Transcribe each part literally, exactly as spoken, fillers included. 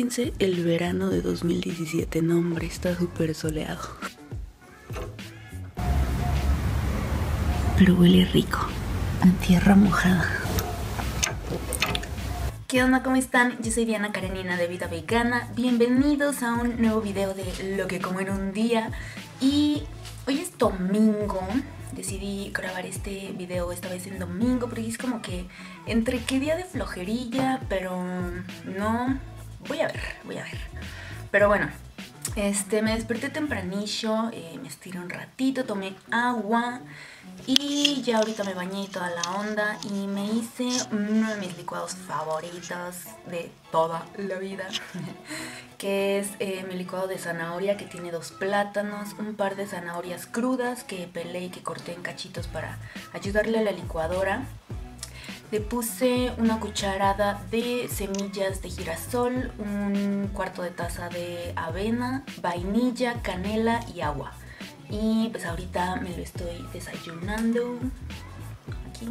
Imagínense el verano de dos mil diecisiete. No, hombre, está súper soleado. Pero huele rico. A tierra mojada. ¿Qué onda? ¿Cómo están? Yo soy Diana Karenina de Vida Vegana. Bienvenidos a un nuevo video de Lo que como en un día. Y hoy es domingo. Decidí grabar este video esta vez en domingo, porque es como que entre qué día de flojerilla, pero no, voy a ver, voy a ver. Pero bueno, este, me desperté tempranillo, eh, me estiré un ratito, tomé agua y ya ahorita me bañé y toda la onda, y me hice uno de mis licuados favoritos de toda la vida, que es eh, mi licuado de zanahoria, que tiene dos plátanos, un par de zanahorias crudas que pelé y que corté en cachitos para ayudarle a la licuadora. Le puse una cucharada de semillas de girasol, un cuarto de taza de avena, vainilla, canela y agua. Y pues ahorita me lo estoy desayunando. Aquí.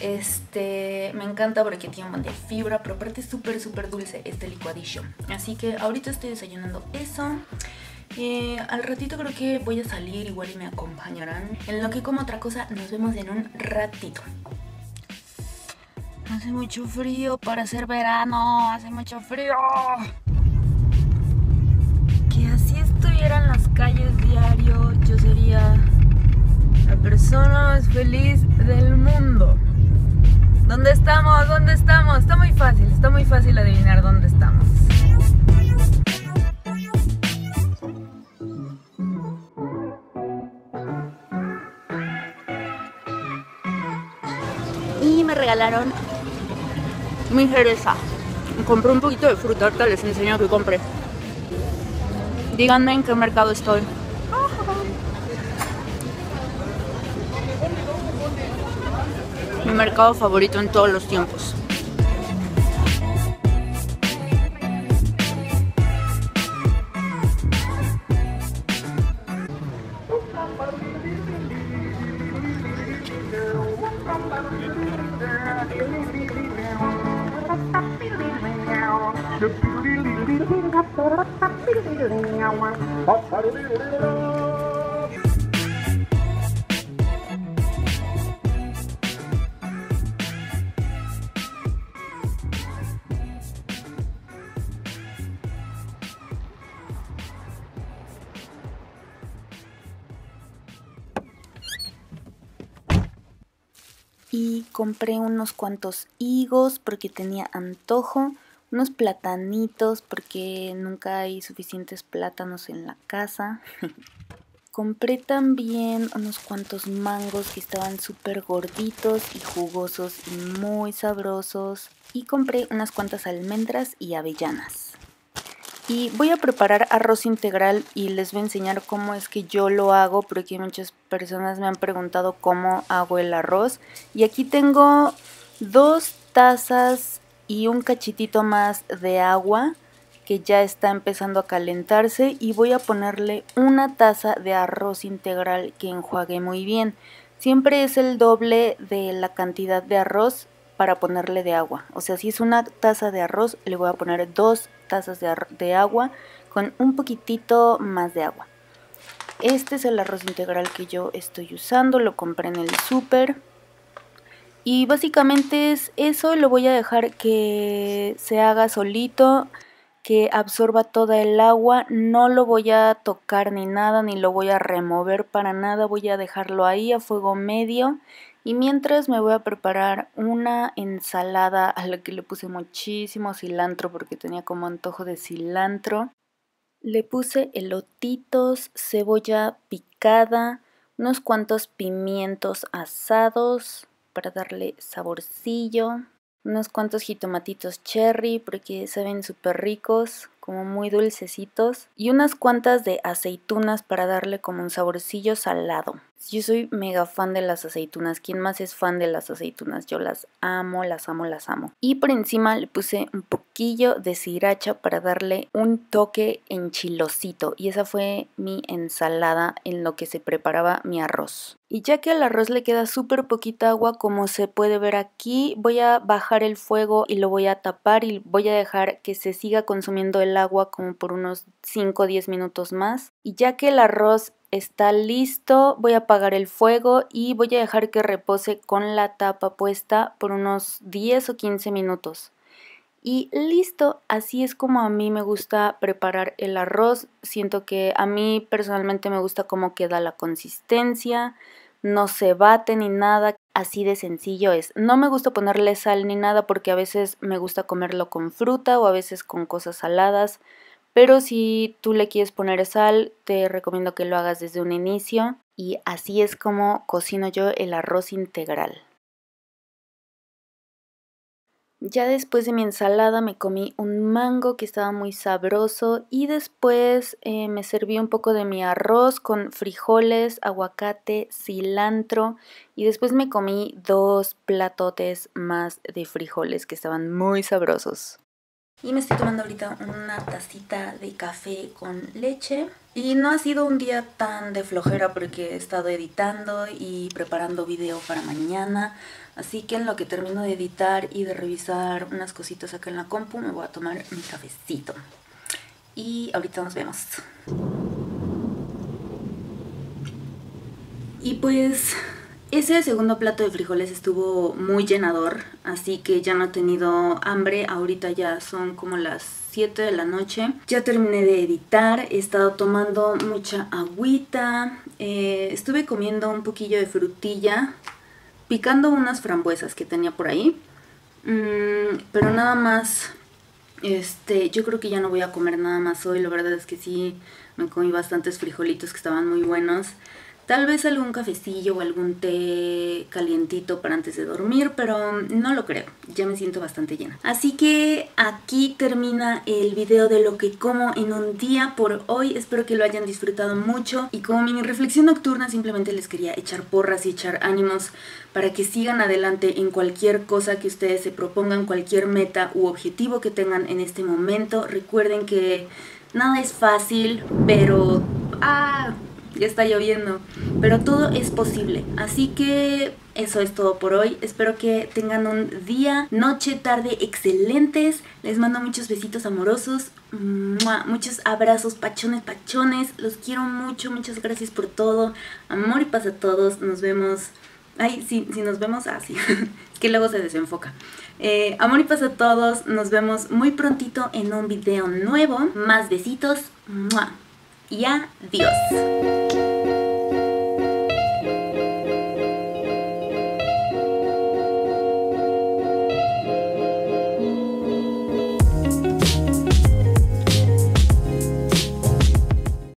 Este, me encanta porque tiene un montón de fibra, pero aparte es súper súper dulce este licuadillo. Así que ahorita estoy desayunando eso. Eh, al ratito creo que voy a salir igual y me acompañarán. En lo que como otra cosa, nos vemos en un ratito. Hace mucho frío para ser verano, hace mucho frío. Que así estuviera en las calles diario, yo sería la persona más feliz del mundo. ¿Dónde estamos? ¿Dónde estamos? Está muy fácil, está muy fácil adivinar dónde estamos. Y me regalaron mi cereza. Compré un poquito de fruta, ahorita les enseño que compré. Díganme en qué mercado estoy. Mi mercado favorito en todos los tiempos. Y compré unos cuantos higos porque tenía antojo, unos platanitos porque nunca hay suficientes plátanos en la casa. Compré también unos cuantos mangos que estaban súper gorditos y jugosos y muy sabrosos. Y compré unas cuantas almendras y avellanas. Y voy a preparar arroz integral y les voy a enseñar cómo es que yo lo hago, porque muchas personas me han preguntado cómo hago el arroz. Y aquí tengo dos tazas y un cachitito más de agua que ya está empezando a calentarse, y voy a ponerle una taza de arroz integral que enjuague muy bien. Siempre es el doble de la cantidad de arroz para ponerle de agua. O sea, si es una taza de arroz, le voy a poner dos tazas de, de agua con un poquitito más de agua. Este es el arroz integral que yo estoy usando, lo compré en el súper. Y básicamente es eso, lo voy a dejar que se haga solito, que absorba toda el agua. No lo voy a tocar ni nada, ni lo voy a remover para nada. Voy a dejarlo ahí a fuego medio. Y mientras me voy a preparar una ensalada a la que le puse muchísimo cilantro, porque tenía como antojo de cilantro. Le puse elotitos, cebolla picada, unos cuantos pimientos asados para darle saborcillo, unos cuantos jitomatitos cherry porque saben súper ricos, como muy dulcecitos, y unas cuantas de aceitunas para darle como un saborcillo salado. Yo soy mega fan de las aceitunas. ¿Quién más es fan de las aceitunas? Yo las amo, las amo, las amo. Y por encima le puse un poquillo de sriracha para darle un toque enchilosito. Y esa fue mi ensalada en lo que se preparaba mi arroz. Y ya que al arroz le queda súper poquita agua, como se puede ver aquí, voy a bajar el fuego y lo voy a tapar y voy a dejar que se siga consumiendo el agua como por unos cinco o diez minutos más. Y ya que el arroz está listo, voy a apagar el fuego y voy a dejar que repose con la tapa puesta por unos diez o quince minutos. Y listo, así es como a mí me gusta preparar el arroz. Siento que a mí personalmente me gusta cómo queda la consistencia, no se bate ni nada, así de sencillo es. No me gusta ponerle sal ni nada porque a veces me gusta comerlo con fruta o a veces con cosas saladas. Pero si tú le quieres poner sal, te recomiendo que lo hagas desde un inicio. Y así es como cocino yo el arroz integral. Ya después de mi ensalada me comí un mango que estaba muy sabroso. Y después eh, me serví un poco de mi arroz con frijoles, aguacate, cilantro. Y después me comí dos platotes más de frijoles que estaban muy sabrosos. Y me estoy tomando ahorita una tacita de café con leche. Y no ha sido un día tan de flojera porque he estado editando y preparando video para mañana. Así que en lo que termino de editar y de revisar unas cositas acá en la compu, me voy a tomar mi cafecito. Y ahorita nos vemos. Y pues ese segundo plato de frijoles estuvo muy llenador, así que ya no he tenido hambre. Ahorita ya son como las siete de la noche. Ya terminé de editar, he estado tomando mucha agüita, eh, estuve comiendo un poquillo de frutilla, picando unas frambuesas que tenía por ahí. Mm, pero nada más, este, yo creo que ya no voy a comer nada más hoy. La verdad es que sí, me comí bastantes frijolitos que estaban muy buenos. Tal vez algún cafecillo o algún té calientito para antes de dormir, pero no lo creo. Ya me siento bastante llena. Así que aquí termina el video de lo que como en un día por hoy. Espero que lo hayan disfrutado mucho. Y como mi reflexión nocturna, simplemente les quería echar porras y echar ánimos para que sigan adelante en cualquier cosa que ustedes se propongan, cualquier meta u objetivo que tengan en este momento. Recuerden que nada es fácil, pero ¡ah! Ya está lloviendo, pero todo es posible. Así que eso es todo por hoy. Espero que tengan un día, noche, tarde excelentes. Les mando muchos besitos amorosos, ¡mua! Muchos abrazos, pachones, pachones. Los quiero mucho, muchas gracias por todo. Amor y paz a todos. Nos vemos. Ay, sí, sí, nos vemos así. Ah, es que luego se desenfoca. Eh, amor y paz a todos. Nos vemos muy prontito en un video nuevo. Más besitos. ¡Mua! Y adiós.